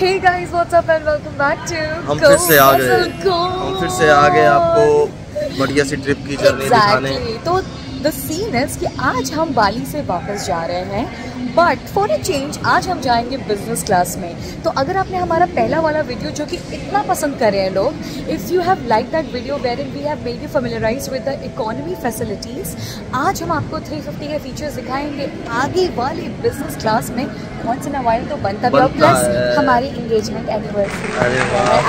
Hey guys, what's up and welcome back to Go Ghazal Gone. हम फिर से आ गए आपको बढ़िया सी ट्रिप की जर्नी दिखाने। तो the scene is कि आज हम बाली से वापस जा रहे हैं, but for a change आज हम जाएंगे business class में। तो अगर आपने हमारा पहला वाला वीडियो जो कि इतना पसंद कर रहे हैं लोग, if you have liked that video wherein we have made you familiarized with the economy facilities, आज हम आपको 350 के features दिखाएंगे आगे वाले business class में। Once in a while तो बनता भी, प्लस हमारी engagement anniversary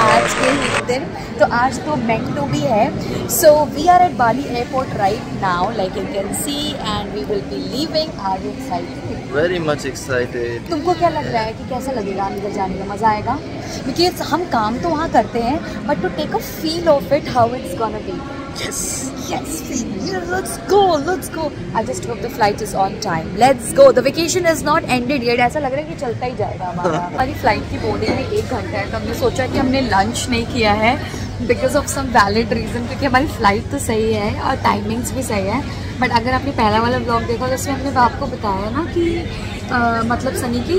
आज के ही दिन, तो आज तो meant to be है। So we are at Bali airport right now, like you can see, and we will be leaving. Are you excited? Very much excited. तुमको क्या लग रहा है कि कैसा लगेगा अंदर जाने में, मज़ा आएगा? क्योंकि हम काम तो वहाँ करते हैं, but to take a feel of it, how it's gonna be. Yes, yes, let's go, let's go. I just hope the flight is on time. Let's go. The vacation is not ended yet. ऐसा लग रहा है कि चलता ही जाएगा हमारा। हमारी flight की बोर्डिंग में 1 घंटा है, तो हमने सोचा कि हमने lunch नहीं किया है because of some valid reason, क्योंकि हमारी flight तो सही है और timings भी सही है। But अगर आपने पहला वाला vlog देखा, जिसमें हमने आपको बताया ना कि मतलब सनी की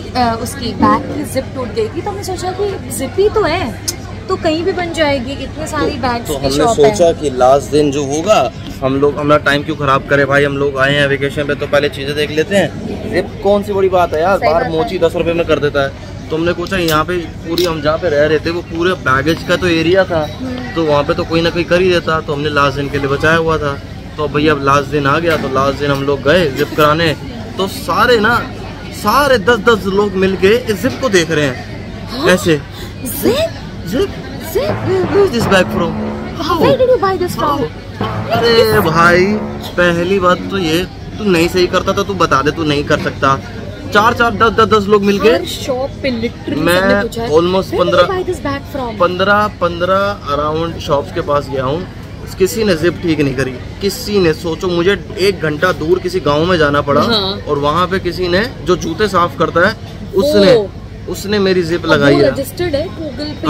उसकी बैग की zip टूट गई थी, तो हमने सोचा कि zip ही तो है, तो कहीं भी बन जाएगी, इतने सारी बैग्स की शॉप है। तो हमने सोचा कि लास्ट दिन जो होगा, हम लोग हमारा टाइम क्यों खराब करें भाई, हम लोग आए हैं वेकेशन पे तो पहले चीजें देख लेते हैं। ये कौन सी बड़ी बात है यार, बाहर मोची 10 रुपए में कर देता है। तो हमने सोचा यहाँ पे पूरी, हम जहाँ पे रह रहे थे वो पूरे बैगेज का तो एरिया था, तो वहाँ पे तो कोई ना कोई कर ही देता, तो हमने लास्ट दिन के लिए बचाया हुआ था। तो भैया अब लास्ट दिन आ गया, तो लास्ट दिन हम लोग गए जिप कराने, तो सारे ना सारे 10-10 लोग मिल के इस जिप को देख रहे हैं ऐसे। Zip? Where is this bag from? How? Where did you buy this from? अरे भाई, पहली बात तो ये, तू नहीं सही करता था, तू बता दे तू नहीं कर सकता। 4-4, 10-10 लोग मिलके शॉप पे लिटरली मैं ऑलमोस्ट 15 अराउंड शॉप्स के पास गया हूँ, किसी ने जिप ठीक नहीं करी किसी ने। सोचो, मुझे 1 घंटा दूर किसी गाँव में जाना पड़ा और वहाँ पे किसी ने जो जूते साफ करता है उसने मेरी जिप लगाई है। रजिस्टर्ड है गूगल पे,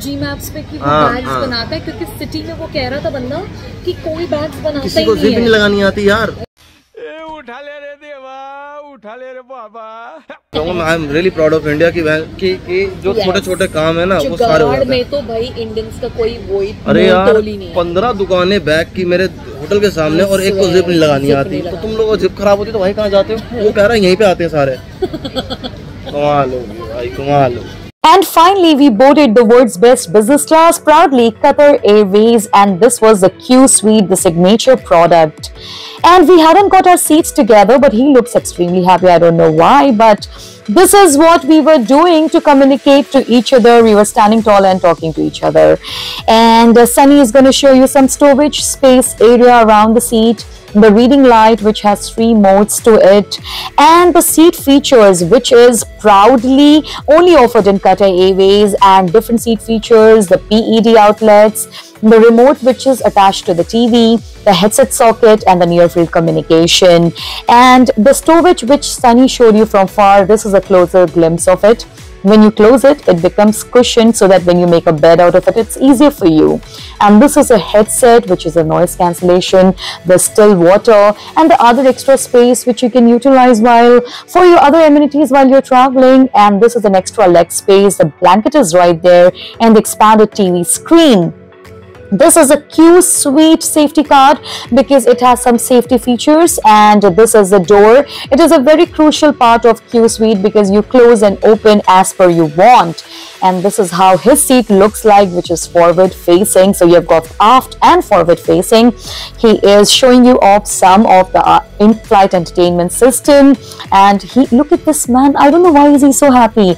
जी मैप्स पे कि वो बैग्स बनाता है, क्योंकि सिटी में वो कह रहा था बंदा कि कोई बैग्स बनाता ही नहीं है, किसी को जिप नहीं लगानी आती यार। उठा ले रे देवा, उठा ले रे बाबा। I am really proud of India कि जो छोटे-छोटे काम है ना वो सारे हो जाते हैं। तो भाई इंडियंस का कोई वो ही नहीं। अरे यार 15 दुकानें बैग की मेरे होटल के सामने और एक को जिप नहीं लगानी आती, तो तुम लोग जिप खराब होती तो भाई कहाँ जाते हो? वो कह रहा है यहीं पे आते हैं सारे। And finally, we boarded the world's best business class, proudly Qatar Airways, and this was the Q Suite, the signature product. And we hadn't got our seats together, but he looks extremely happy. I don't know why, but this is what we were doing to communicate to each other. We were standing tall and talking to each other. And Sunny is going to show you some storage space area around the seat, the reading light which has 3 modes to it, and the seat features which is proudly only offered in Qatar Airways, and different seat features, the PED outlets, the remote which is attached to the TV, the headset socket, and the near field communication, and the storage which Sunny showed you from far. This is a closer glimpse of it. When you close it, it becomes cushioned so that when you make a bed out of it, it's easier for you. And this is a headset which is a noise cancellation, the still water, and the other extra space which you can utilize while for your other amenities while you're traveling. And this is an extra leg space, the blanket is right there, and the expanded TV screen. This is a Q Suite safety card because it has some safety features, and this is the door. It is a very crucial part of Q Suite because you close and open as per you want. And this is how his seat looks like, which is forward facing. So you have got aft and forward facing. He is showing you off some of the in-flight entertainment system, and he, look at this man, I don't know why is he so happy.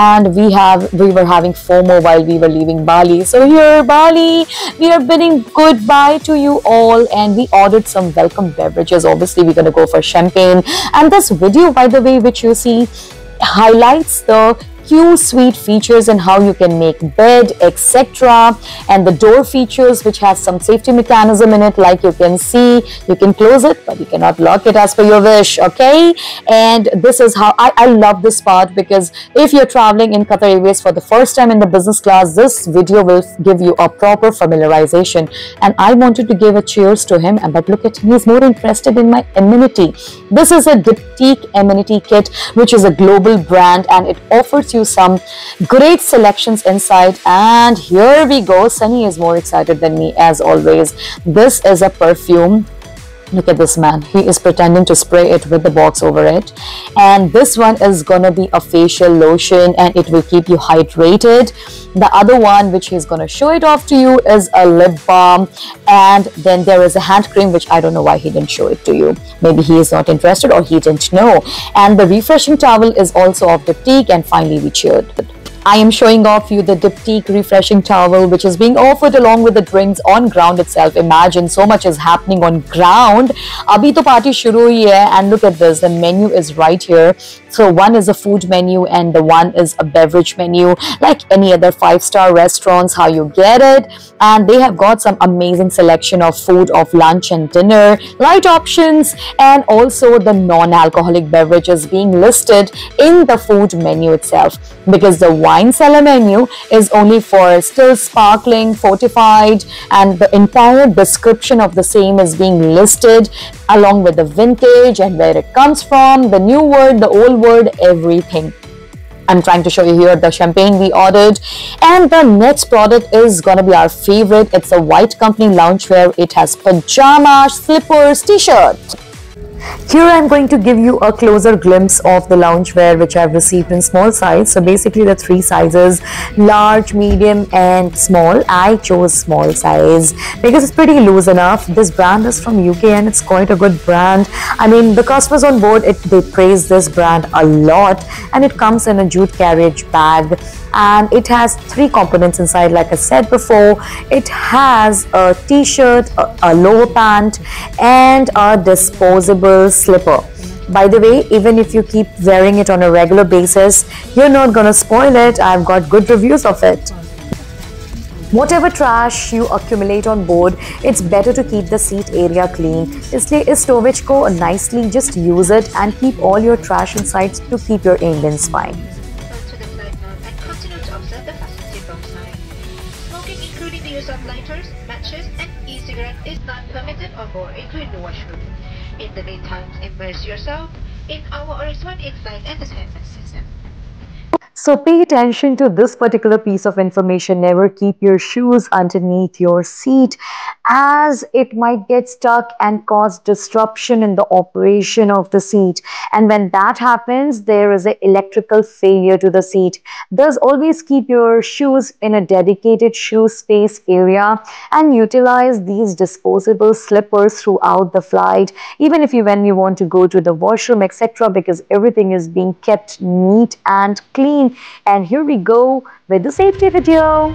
And we were having FOMO while we were leaving Bali. So here, Bali, we are bidding goodbye to you all, and we ordered some welcome beverages. Obviously, we're going to go for champagne. And this video, by the way, which you see, highlights the Q Suite features and how you can make bed, etc. And the door features which has some safety mechanism in it, like you can see. You can close it, but you cannot lock it as per your wish, okay? And this is how I love this part, because if you're traveling in Qatar Airways for the first time in the business class, this video will give you a proper familiarization. And I wanted to give a cheers to him, but look at him, he's more interested in my amenity. This is a Diptyque amenity kit, which is a global brand, and it offers gives you some great selections inside. And here we go. Sunny is more excited than me, as always. This is a perfume. Look at this man, he is pretending to spray it with the box over it. And this one is gonna be a facial lotion and it will keep you hydrated. The other one, which he's gonna show it off to you, is a lip balm. And then there is a hand cream, which I don't know why he didn't show it to you. Maybe he is not interested or he didn't know. And the refreshing towel is also of Diptyque. And finally we cheered. I am showing off you the Diptyque refreshing towel, which is being offered along with the drinks on ground itself. Imagine, so much is happening on ground. Abhi to party shuru hui hai, and look at this, the menu is right here. So one is a food menu and the one is a beverage menu, like any other five-star restaurants, how you get it. And they have got some amazing selection of food, of lunch and dinner, light options, and also the non-alcoholic beverages being listed in the food menu itself, because the wine cellar menu is only for still sparkling, fortified, and the entire description of the same is being listed along with the vintage and where it comes from, the new word, the old word, everything. I'm trying to show you here the champagne we ordered. And the next product is gonna be our favorite. It's a white company loungewear. It has pajamas, slippers, t-shirt. Here I'm going to give you a closer glimpse of the loungewear which I've received in small size. So basically the three sizes, large, medium and small. I chose small size because it's pretty loose enough. This brand is from UK and it's quite a good brand. I mean, the customers on board, they praise this brand a lot. And it comes in a jute carriage bag and it has three components inside. Like I said before, it has a t-shirt, a lower pant and a disposable slipper. By the way, even if you keep wearing it on a regular basis, you're not gonna spoil it. I've got good reviews of it. Whatever trash you accumulate on board, it's better to keep the seat area clean. इसलिए इस storage को nicely just use it and keep all your trash inside to keep your ambience fine. Including the use of lighters, matches and e-cigarette is not permitted on board, including the washroom. In the meantime, immerse yourself in our Oryx One Insight Entertainment System. So pay attention to this particular piece of information. Never keep your shoes underneath your seat, as it might get stuck and cause disruption in the operation of the seat. And when that happens, there is an electrical failure to the seat. Thus, always keep your shoes in a dedicated shoe space area and utilize these disposable slippers throughout the flight, even if when you want to go to the washroom, etc., because everything is being kept neat and clean. And here we go with the safety video.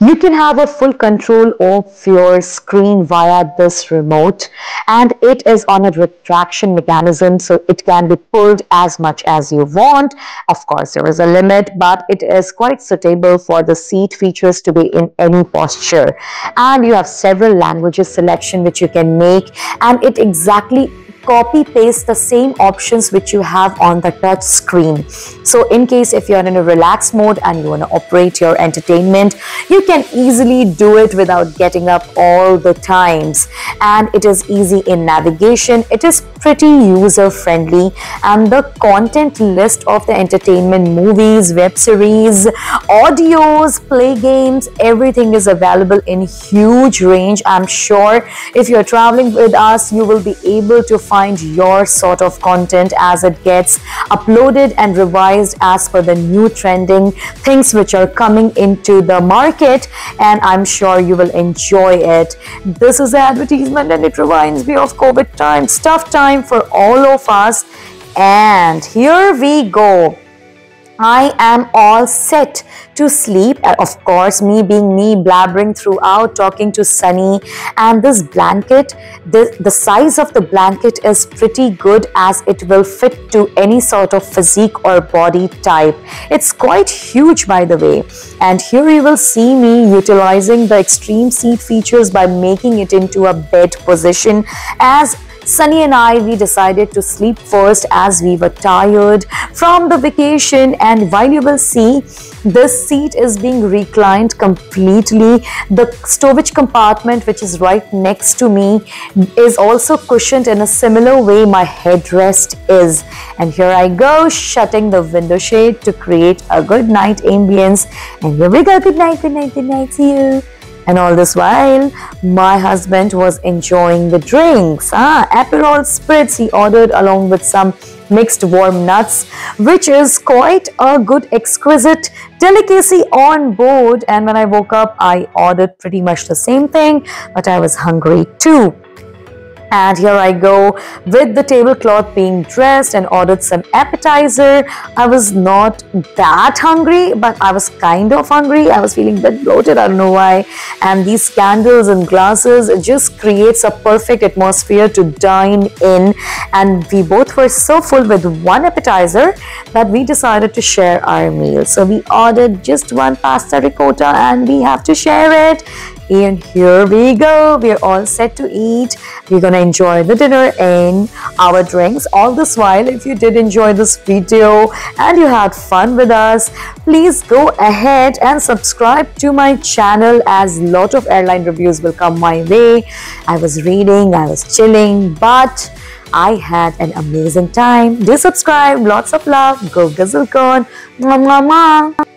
You can have a full control of your screen via this remote, and it is on a retraction mechanism, so it can be pulled as much as you want. Of course, there is a limit, but it is quite suitable for the seat features to be in any posture. And you have several languages selection which you can make, and it exactly copy paste the same options which you have on the touch screen. So in case if you're in a relaxed mode and you want to operate your entertainment, you can easily do it without getting up all the times. And it is easy in navigation. It is pretty user friendly, and the content list of the entertainment, movies, web series, audios, play games, everything is available in huge range. I'm sure if you're traveling with us, you will be able to find your sort of content as it gets uploaded and revised as per the new trending things which are coming into the market, and I'm sure you will enjoy it. This is an advertisement and it reminds me of COVID times, tough time for all of us. And here we go. I am all set to sleep. Of course, me being me, blabbering throughout, talking to Sunny. And this blanket, the size of the blanket is pretty good, as it will fit to any sort of physique or body type. It's quite huge, by the way. And here you will see me utilizing the extreme seat features by making it into a bed position, as Sunny and I, we decided to sleep first as we were tired from the vacation. And while you will see, this seat is being reclined completely. The stowage compartment, which is right next to me, is also cushioned in a similar way my headrest is. And here I go, shutting the window shade to create a good night ambience. And here we go. Good night, good night, good night. See you. And all this while, my husband was enjoying the drinks. Aperol spritz he ordered along with some mixed warm nuts, which is quite a good exquisite delicacy on board. And when I woke up, I ordered pretty much the same thing, but I was hungry too. And here I go with the tablecloth being dressed and ordered some appetizer. I was not that hungry, but I was kind of hungry. I was feeling a bit bloated, I don't know why. And these candles and glasses, it just creates a perfect atmosphere to dine in. And we both were so full with one appetizer that we decided to share our meal. So we ordered just one pasta ricotta and we have to share it. And here we go, we're all set to eat. We're gonna enjoy the dinner and our drinks. All this while, if you did enjoy this video and you had fun with us, please go ahead and subscribe to my channel, as a lot of airline reviews will come my way. I was reading, I was chilling, but I had an amazing time. Do subscribe, lots of love. Go Ghazal Gone. Mwah, mwah, mwah.